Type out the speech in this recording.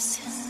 listened.